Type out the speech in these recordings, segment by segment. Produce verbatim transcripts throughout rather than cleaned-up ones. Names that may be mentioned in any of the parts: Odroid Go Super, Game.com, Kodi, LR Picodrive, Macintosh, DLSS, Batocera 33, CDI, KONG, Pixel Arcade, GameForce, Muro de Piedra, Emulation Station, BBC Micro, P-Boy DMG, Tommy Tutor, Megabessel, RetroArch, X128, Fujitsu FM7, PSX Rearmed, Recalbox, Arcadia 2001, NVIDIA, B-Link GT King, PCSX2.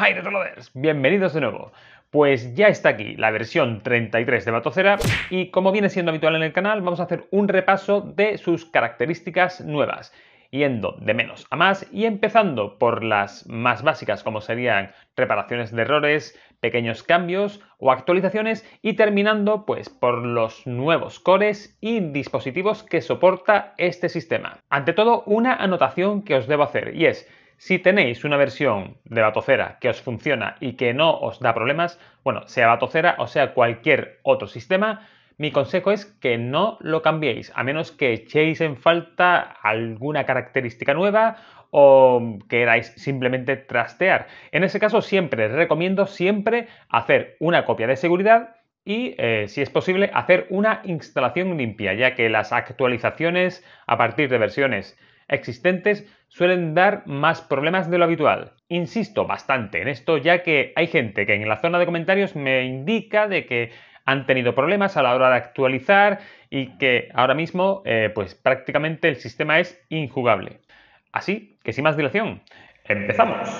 ¡Hi, Retrolovers! Bienvenidos de nuevo. Pues ya está aquí la versión treinta y tres de Batocera y, como viene siendo habitual en el canal, vamos a hacer un repaso de sus características nuevas, yendo de menos a más y empezando por las más básicas, como serían reparaciones de errores, pequeños cambios o actualizaciones, y terminando pues por los nuevos cores y dispositivos que soporta este sistema. Ante todo, una anotación que os debo hacer, y es: si tenéis una versión de Batocera que os funciona y que no os da problemas, bueno, sea Batocera o sea cualquier otro sistema, mi consejo es que no lo cambiéis, a menos que echéis en falta alguna característica nueva o queráis simplemente trastear. En ese caso, siempre recomiendo siempre hacer una copia de seguridad y, eh, si es posible, hacer una instalación limpia, ya que las actualizaciones a partir de versiones existentes suelen dar más problemas de lo habitual. Insisto bastante en esto, ya que hay gente que en la zona de comentarios me indica de que han tenido problemas a la hora de actualizar y que ahora mismo eh, pues prácticamente el sistema es injugable. Así que sin más dilación, ¡empezamos!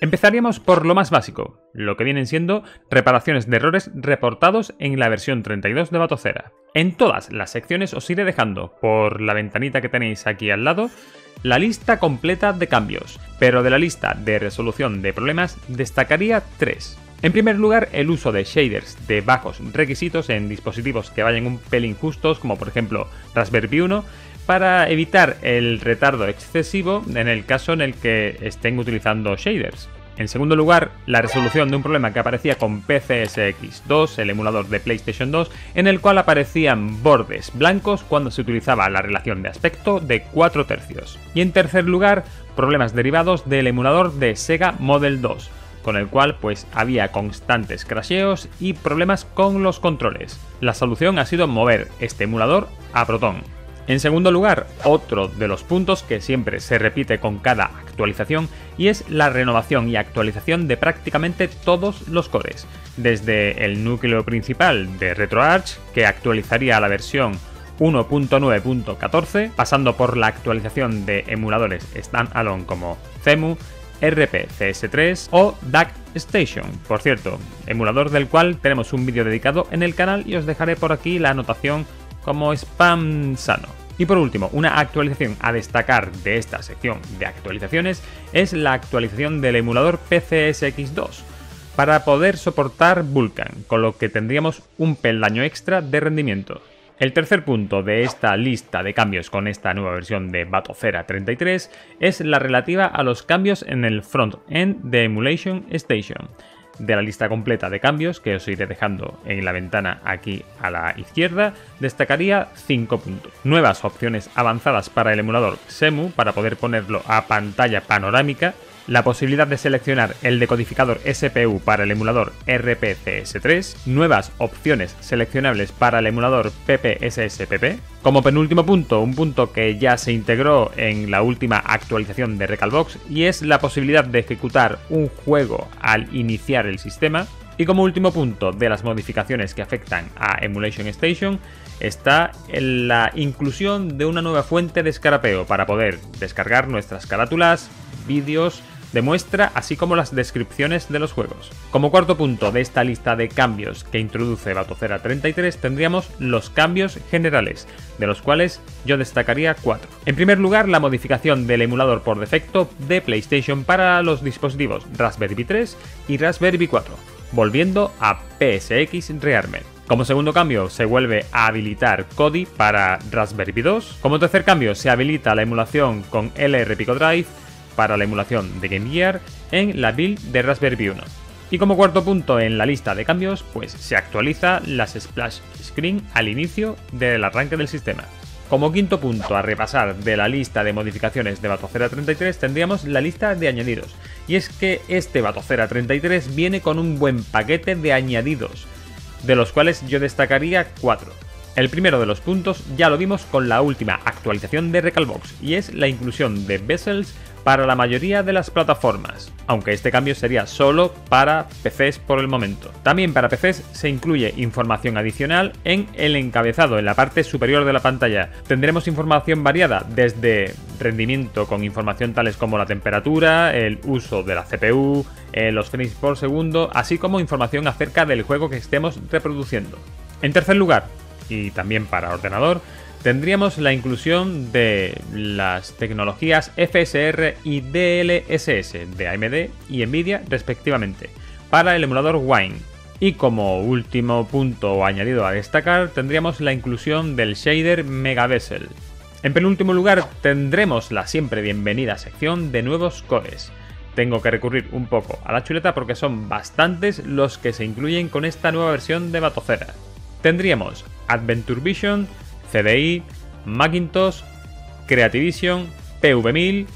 Empezaríamos por lo más básico, lo que vienen siendo reparaciones de errores reportados en la versión treinta y dos de Batocera. En todas las secciones os iré dejando, por la ventanita que tenéis aquí al lado, la lista completa de cambios, pero de la lista de resolución de problemas destacaría tres. En primer lugar, el uso de shaders de bajos requisitos en dispositivos que vayan un pelín justos, como por ejemplo Raspberry Pi uno, para evitar el retardo excesivo en el caso en el que estén utilizando shaders. En segundo lugar, la resolución de un problema que aparecía con P C S X dos, el emulador de PlayStation dos, en el cual aparecían bordes blancos cuando se utilizaba la relación de aspecto de cuatro tercios. Y en tercer lugar, problemas derivados del emulador de Sega Model dos, con el cual pues había constantes crasheos y problemas con los controles. La solución ha sido mover este emulador a Proton. En segundo lugar, otro de los puntos que siempre se repite con cada actualización, y es la renovación y actualización de prácticamente todos los cores, desde el núcleo principal de RetroArch, que actualizaría la versión uno punto nueve punto catorce, pasando por la actualización de emuladores standalone como Cemu, R P C S tres o Duck Station, por cierto, emulador del cual tenemos un vídeo dedicado en el canal y os dejaré por aquí la anotación como spam sano. Y por último, una actualización a destacar de esta sección de actualizaciones es la actualización del emulador P C S X dos para poder soportar Vulkan, con lo que tendríamos un peldaño extra de rendimiento. El tercer punto de esta lista de cambios con esta nueva versión de Batocera treinta y tres es la relativa a los cambios en el front-end de Emulation Station. De la lista completa de cambios que os iré dejando en la ventana aquí a la izquierda, destacaría cinco puntos. Nuevas opciones avanzadas para el emulador S E M U para poder ponerlo a pantalla panorámica, la posibilidad de seleccionar el decodificador S P U para el emulador R P C S tres, nuevas opciones seleccionables para el emulador P P S S P P. Como penúltimo punto, un punto que ya se integró en la última actualización de Recalbox, y es la posibilidad de ejecutar un juego al iniciar el sistema. Y como último punto de las modificaciones que afectan a Emulation Station está en la inclusión de una nueva fuente de escarapeo para poder descargar nuestras carátulas, vídeos de muestra, así como las descripciones de los juegos. Como cuarto punto de esta lista de cambios que introduce Batocera treinta y tres tendríamos los cambios generales, de los cuales yo destacaría cuatro. En primer lugar, la modificación del emulador por defecto de PlayStation para los dispositivos Raspberry Pi tres y Raspberry Pi cuatro, volviendo a P S X Rearmed. Como segundo cambio, se vuelve a habilitar Kodi para Raspberry Pi dos. Como tercer cambio, se habilita la emulación con L R Picodrive para la emulación de Game Gear en la build de Raspberry Pi uno. Y como cuarto punto en la lista de cambios, pues se actualiza las splash screen al inicio del arranque del sistema. Como quinto punto a repasar de la lista de modificaciones de Batocera treinta y tres tendríamos la lista de añadidos, y es que este Batocera treinta y tres viene con un buen paquete de añadidos, de los cuales yo destacaría cuatro. El primero de los puntos ya lo vimos con la última actualización de Recalbox, y es la inclusión de Vessels para la mayoría de las plataformas, aunque este cambio sería solo para P Cs por el momento. También para P Cs se incluye información adicional en el encabezado, en la parte superior de la pantalla. Tendremos información variada desde rendimiento con información tales como la temperatura, el uso de la C P U, eh, los frames por segundo, así como información acerca del juego que estemos reproduciendo. En tercer lugar, y también para ordenador, tendríamos la inclusión de las tecnologías F S R y D L S S de A M D y NVIDIA respectivamente para el emulador Wine. Y como último punto añadido a destacar, tendríamos la inclusión del shader Megabessel. En penúltimo lugar, tendremos la siempre bienvenida sección de nuevos cores. Tengo que recurrir un poco a la chuleta porque son bastantes los que se incluyen con esta nueva versión de Batocera. Tendríamos Adventure Vision, C D I, Macintosh, Creativision, P V mil,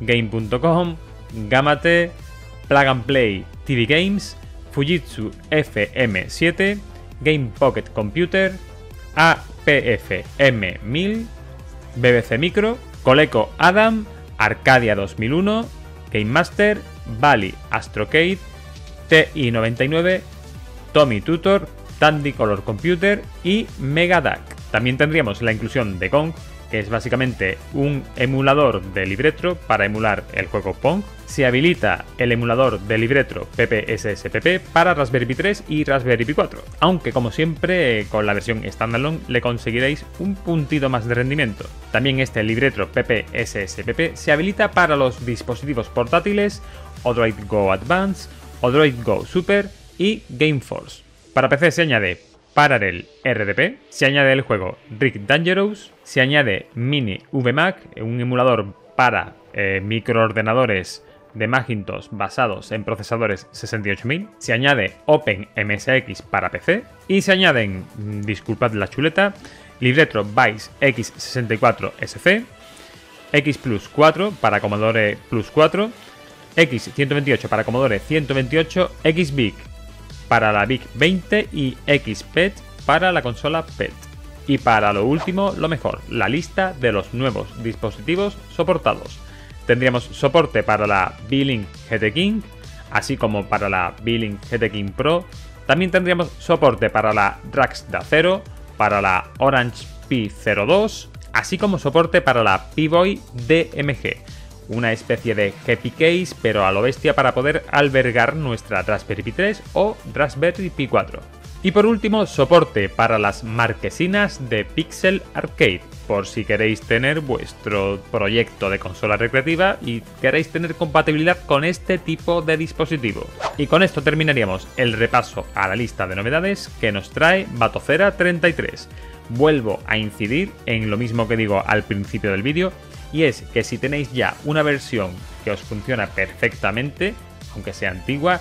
Game punto com, Gamate, Plug and Play T V Games, Fujitsu F M siete, Game Pocket Computer, A P F M mil, B B C Micro, Coleco Adam, Arcadia dos mil uno, Game Master, Bally Astrocade, T I noventa y nueve, Tommy Tutor, Tandy Color Computer y Megadac. También tendríamos la inclusión de Kong, que es básicamente un emulador de Libretro para emular el juego Pong. Se habilita el emulador de Libretro P P S S P P para Raspberry Pi tres y Raspberry Pi cuatro, aunque como siempre con la versión standalone le conseguiréis un puntito más de rendimiento. También este Libretro P P S S P P se habilita para los dispositivos portátiles Odroid Go Advance, Odroid Go Super y GameForce. Para P C se añade Parallel R D P, se añade el juego Rick Dangerous, se añade Mini V MAC, un emulador para eh, microordenadores de Macintosh basados en procesadores sesenta y ocho mil, se añade OpenMSX para P C y se añaden, disculpad la chuleta, Libretro Vice X sesenta y cuatro S C, X Plus cuatro para Commodore Plus cuatro, X ciento veintiocho para Commodore ciento veintiocho, X B I C para la BIC veinte y X P E T para la consola P E T. Y para lo último, lo mejor, la lista de los nuevos dispositivos soportados. Tendríamos soporte para la B-Link G T King, así como para la B-Link G T King Pro. También tendríamos soporte para la Drax de acero, para la Orange Pi cero dos, así como soporte para la P-Boy D M G. Una especie de Happy Case, pero a lo bestia para poder albergar nuestra Raspberry Pi tres o Raspberry Pi cuatro. Y por último, soporte para las marquesinas de Pixel Arcade, por si queréis tener vuestro proyecto de consola recreativa y queréis tener compatibilidad con este tipo de dispositivo. Y con esto terminaríamos el repaso a la lista de novedades que nos trae Batocera treinta y tres. Vuelvo a incidir en lo mismo que digo al principio del vídeo, y es que si tenéis ya una versión que os funciona perfectamente, aunque sea antigua,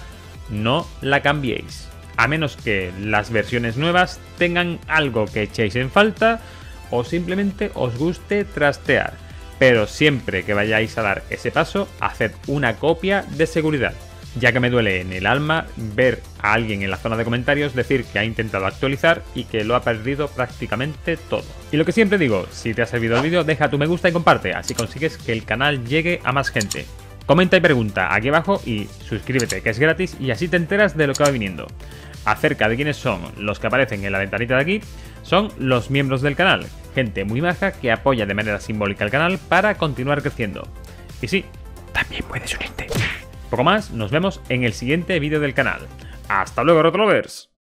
no la cambiéis. A menos que las versiones nuevas tengan algo que echéis en falta o simplemente os guste trastear. Pero siempre que vayáis a dar ese paso, haced una copia de seguridad. Ya que me duele en el alma ver a alguien en la zona de comentarios decir que ha intentado actualizar y que lo ha perdido prácticamente todo. Y lo que siempre digo, si te ha servido el vídeo, deja tu me gusta y comparte, así consigues que el canal llegue a más gente. Comenta y pregunta aquí abajo y suscríbete, que es gratis, y así te enteras de lo que va viniendo. Acerca de quiénes son los que aparecen en la ventanita de aquí, son los miembros del canal, gente muy maja que apoya de manera simbólica el canal para continuar creciendo. Y sí, también puedes unirte. Poco más, nos vemos en el siguiente vídeo del canal. ¡Hasta luego, RetroLovers!